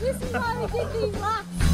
This is why we did these laps.